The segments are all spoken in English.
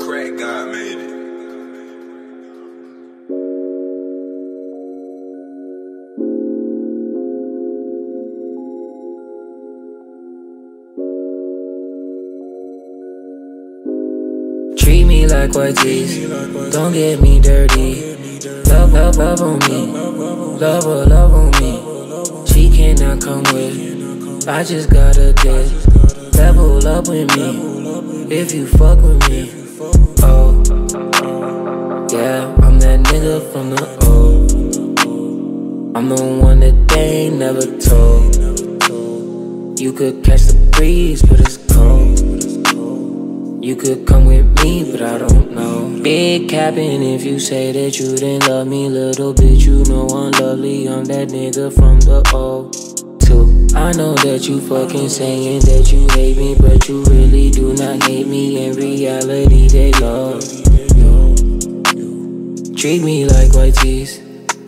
Crack God made it. Treat me like white tees, don't get me dirty. Love, love, love on me, love, love on me. She cannot come with, I just gotta dip. Level up with me, if you fuck with me. Oh, yeah, I'm that nigga from the O. I'm the one that they ain't never told. You could catch the breeze, but it's cold. You could come with me, but I don't know. Big capping if you say that you didn't love me. Little bitch, you know I'm lovely. I'm that nigga from the O. I know that you fucking saying that you hate me, but you really do not hate me. In reality, they love you. Treat me like white tees,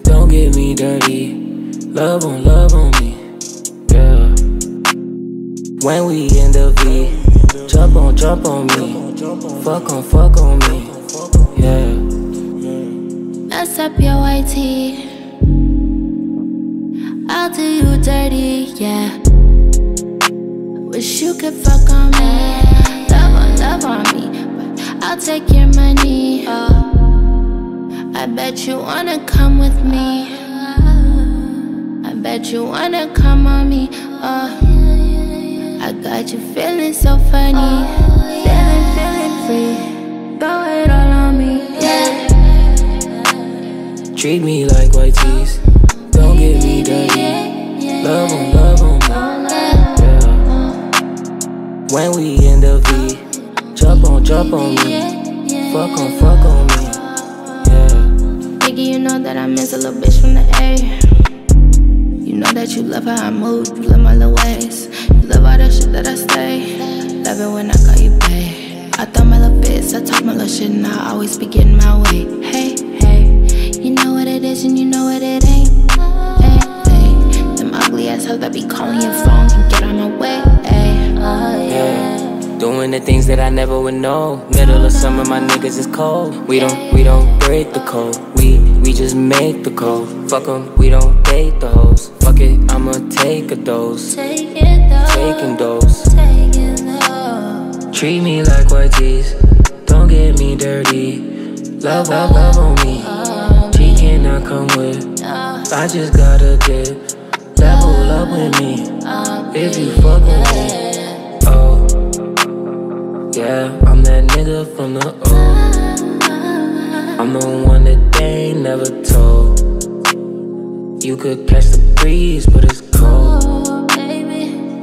don't get me dirty. Love on me, yeah. When we in the V, jump on me. Fuck on me, yeah. Mess up your white tee, I'll do you dirty, yeah. Wish you could fuck on me. Love on me, but I'll take your money, oh. I bet you wanna come with me. I bet you wanna come on me, oh. I got you feeling so funny. Feeling free, throw it all on me, yeah. Treat me like white tees, don't get me dirty. Love on me, yeah. When we in the V, jump on me. Fuck on me, yeah. Nigga, you know that I miss a little bitch from the A. You know that you love how I move, you love my little ways. You love all the shit that I say. Love it when I call you babe. I throw my little fits, I talk my little shit, and I always be getting my way. Hey, hey, you know what it is and you know what it ain't. That be calling your phone and get on my way, ay. Oh, yeah. Doing the things that I never would know. Middle of summer, my niggas is cold. We don't break the code. We just make the code. Fuck 'em, we don't date the hoes. Fuck it, I'ma take a dose. Taking dose. Treat me like white tees, don't get me dirty. Love on me. She cannot come with, I just gotta dip. Level up with me, if you fuck with me. Oh, yeah, I'm that nigga from the O. I'm the one that they ain't never told. You could catch the breeze, but it's cold.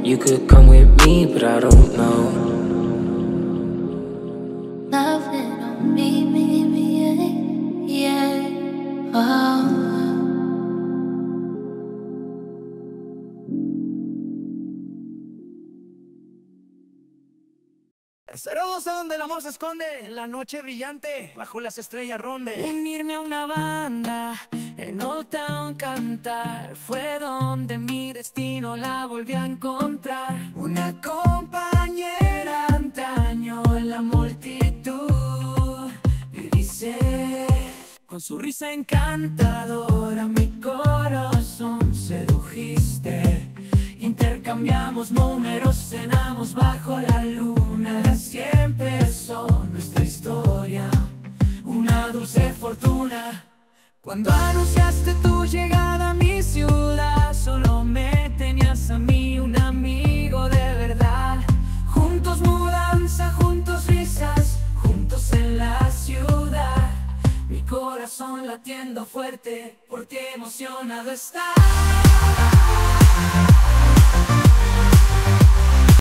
You could come with me, but I don't know. Será dos a donde el amor se esconde, la noche brillante, bajo las estrellas ronde. Unirme a una banda, en Old Town cantar, fue donde mi destino la volví a encontrar. Una compañera antaño en la multitud, me dice, con su risa encantadora mi corazón sedujiste. Intercambiamos números, cenamos bajo la luna. Así empezó nuestra historia, una dulce fortuna. Cuando anunciaste tu llegada a mi ciudad, solo me tenías a mí, un amigo de verdad. Juntos mudanza, juntos risas, juntos en la ciudad. Mi corazón latiendo fuerte, por ti emocionado está.